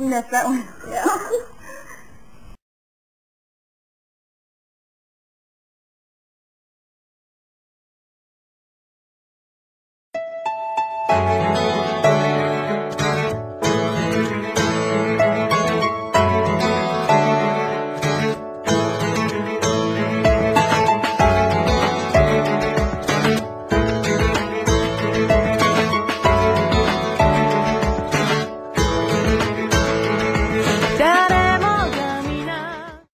We missed that one. Yeah.